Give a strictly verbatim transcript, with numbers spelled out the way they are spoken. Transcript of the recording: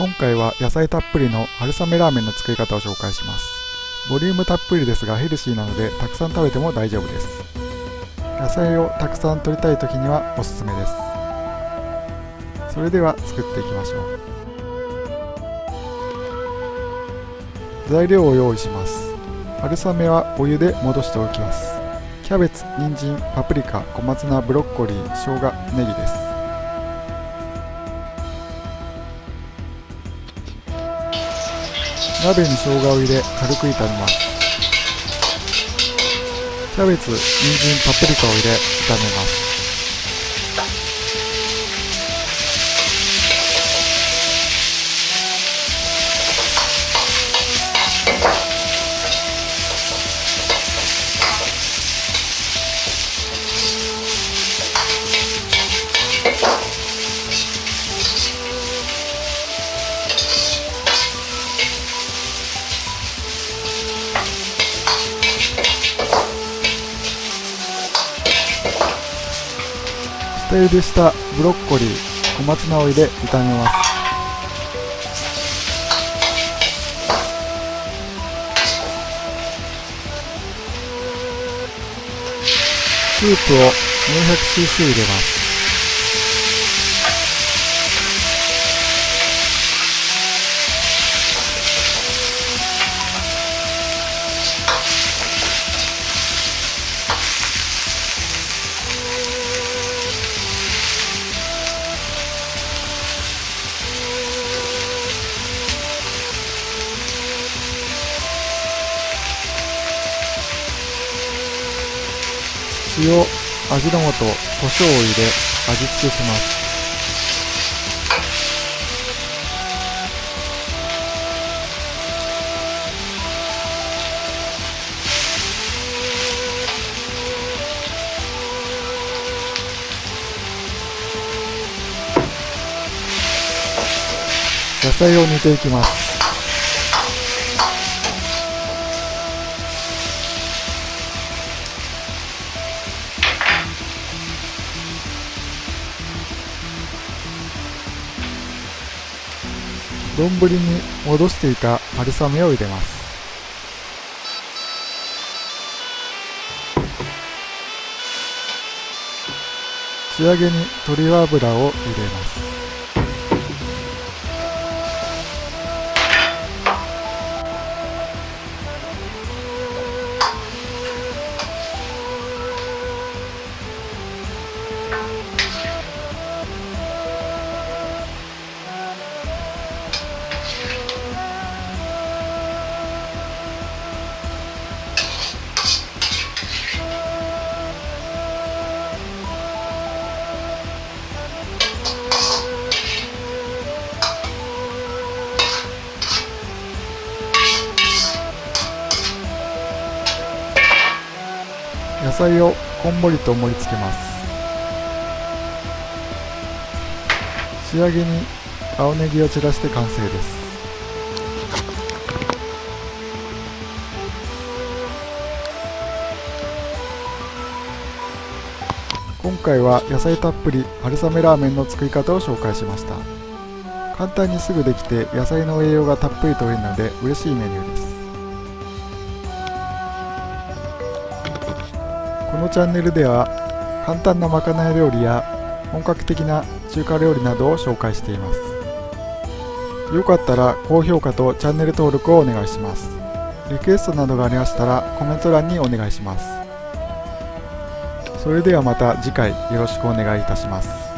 今回は野菜たっぷりの春雨ラーメンの作り方を紹介します。ボリュームたっぷりですがヘルシーなのでたくさん食べても大丈夫です。野菜をたくさん摂りたい時にはおすすめです。それでは作っていきましょう。材料を用意します。春雨はお湯で戻しておきます。キャベツ、人参、パプリカ、小松菜、ブロッコリー、生姜、ネギです。鍋に生姜を入れ軽く炒めます。キャベツ、人参、パプリカを入れ炒めます。下茹でしたブロッコリー、小松菜を入れ炒めます。スープを よんひゃくシーシー 入れます。塩、味の素、胡椒を入れ味付けします。野菜を煮ていきます。丼に戻していた春雨を入れます。仕上げに鶏油を入れます。野菜をこんもりと盛り付けます。仕上げに青ネギを散らして完成です。今回は野菜たっぷり春雨ラーメンの作り方を紹介しました。簡単にすぐできて野菜の栄養がたっぷりとれるので嬉しいメニューです。このチャンネルでは簡単なまかない料理や本格的な中華料理などを紹介しています。よかったら高評価とチャンネル登録をお願いします。リクエストなどがありましたらコメント欄にお願いします。それではまた次回よろしくお願いいたします。